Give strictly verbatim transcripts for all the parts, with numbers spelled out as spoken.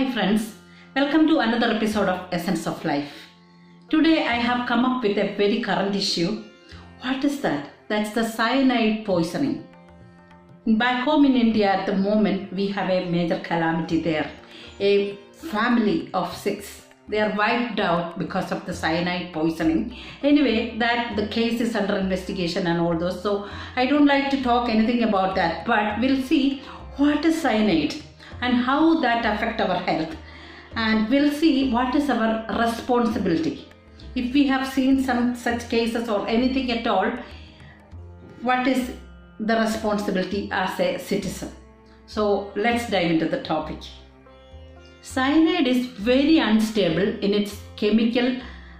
Hi friends, welcome to another episode of Essence of Life. Today I have come up with a very current issue. What is that? That's the cyanide poisoning. Back home in India at the moment we have a major calamity there. A family of six. They are wiped out because of the cyanide poisoning. Anyway, that the case is under investigation and all those. So I don't like to talk anything about that. But we'll see what is cyanide and how that affects our health. And we'll see what is our responsibility. If we have seen some such cases or anything at all, what is the responsibility as a citizen? So let's dive into the topic. Cyanide is very unstable in its chemical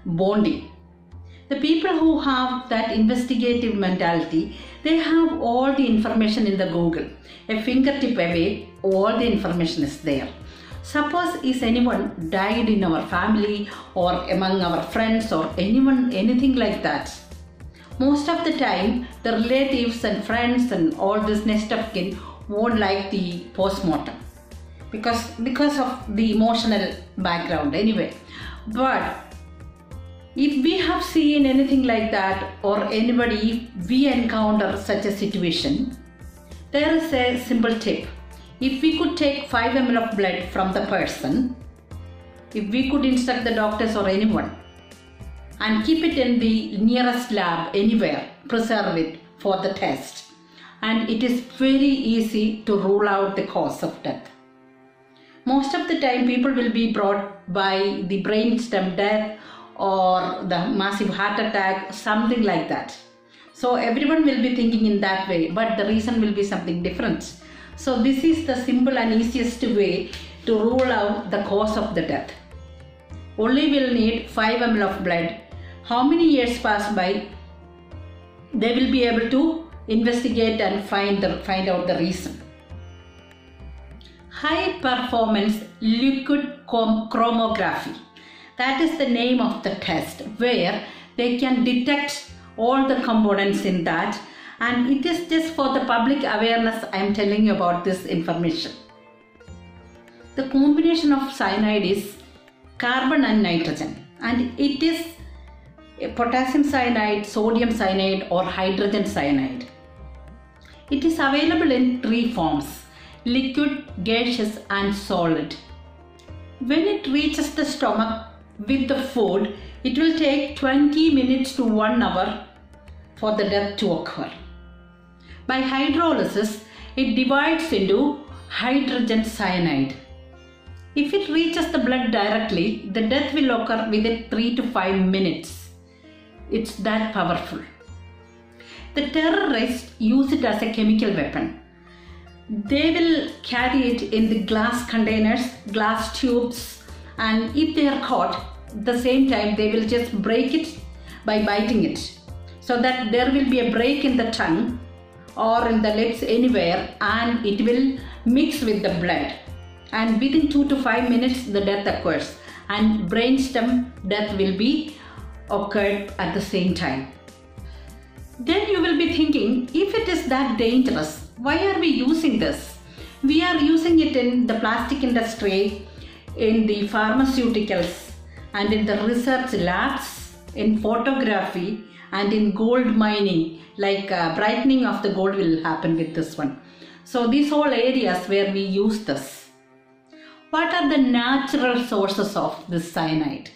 bonding. The people who have that investigative mentality, they have all the information in the Google. A fingertip away, all the information is there. Suppose if anyone died in our family or among our friends or anyone, anything like that. Most of the time, the relatives and friends and all this next of kin won't like the post-mortem. Because, because of the emotional background anyway. But if we have seen anything like that or anybody, if we encounter such a situation, there is a simple tip. If we could take five milliliters of blood from the person, if we could instruct the doctors or anyone and keep it in the nearest lab anywhere, preserve it for the test. And it is very easy to rule out the cause of death. Most of the time people will be brought by the brainstem death or the massive heart attack, something like that. So everyone will be thinking in that way, but the reason will be something different. So this is the simple and easiest way to rule out the cause of the death. Only will need five milliliters of blood. How many years pass by, they will be able to investigate and find, the, find out the reason. High performance liquid chromatography. That is the name of the test where they can detect all the components in that, and it is just for the public awareness I am telling you about this information. The combination of cyanide is carbon and nitrogen, and it is potassium cyanide, sodium cyanide or hydrogen cyanide. It is available in three forms: liquid, gaseous and solid. When it reaches the stomach with the food, it will take twenty minutes to one hour for the death to occur. By hydrolysis, it divides into hydrogen cyanide. If it reaches the blood directly, the death will occur within three to five minutes. It's that powerful. The terrorists use it as a chemical weapon. They will carry it in the glass containers, glass tubes, and if they are caught, the same time they will just break it by biting it. So that there will be a break in the tongue or in the lips anywhere, and it will mix with the blood. And within two to five minutes the death occurs, and brainstem death will be occurred at the same time. Then you will be thinking, if it is that dangerous, why are we using this? We are using it in the plastic industry, in the pharmaceuticals, and in the research labs, in photography, and in gold mining, like uh, brightening of the gold will happen with this one. So these all areas where we use this. What are the natural sources of this cyanide?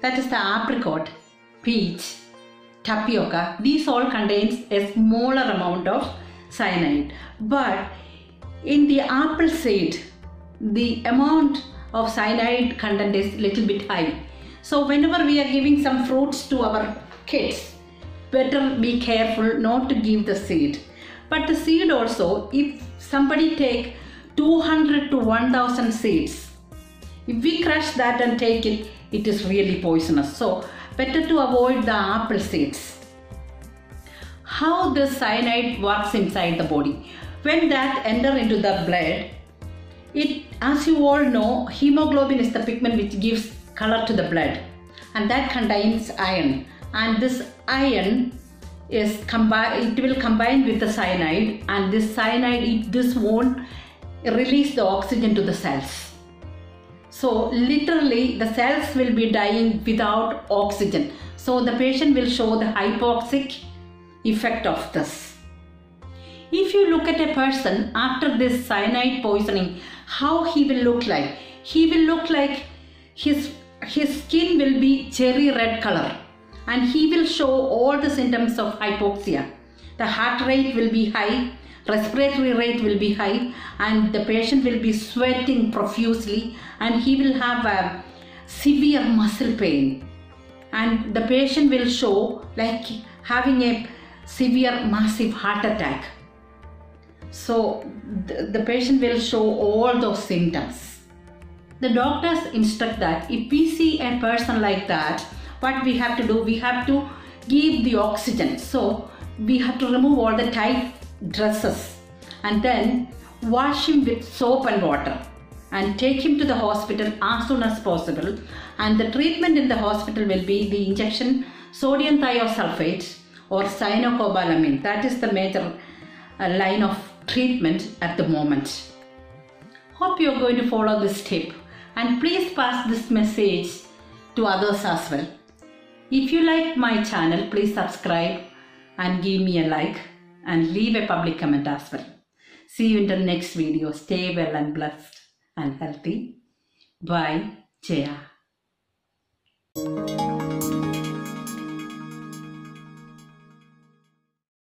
That is the apricot, peach, tapioca. These all contains a smaller amount of cyanide, but in the apple seed the amount of cyanide content is little bit high. So whenever we are giving some fruits to our kids, better be careful not to give the seed. But the seed also, if somebody take two hundred to one thousand seeds, if we crush that and take it, it is really poisonous. So better to avoid the apple seeds. How the cyanide works inside the body. When that enters into the blood, it, as you all know, hemoglobin is the pigment which gives color to the blood, and that contains iron, and this iron is combined, it will combine with the cyanide, and this cyanide, it, this won't release the oxygen to the cells. So literally the cells will be dying without oxygen. So the patient will show the hypoxic effect of this. If you look at a person after this cyanide poisoning, how he will look like? He will look like his, his skin will be cherry red color, and he will show all the symptoms of hypoxia. The heart rate will be high, respiratory rate will be high, and the patient will be sweating profusely, and he will have a severe muscle pain, and the patient will show like having a severe massive heart attack. So the, the patient will show all those symptoms. The doctors instruct that if we see a person like that, what we have to do, we have to give the oxygen. So we have to remove all the tight dresses and then wash him with soap and water and take him to the hospital as soon as possible. And the treatment in the hospital will be the injection sodium thiosulfate or cyanocobalamin. That is the major uh, line of treatment at the moment. Hope you are going to follow this tip, and please pass this message to others as well. If you like my channel, please subscribe and give me a like and leave a public comment as well. See you in the next video. Stay well and blessed and healthy. Bye, Jaya.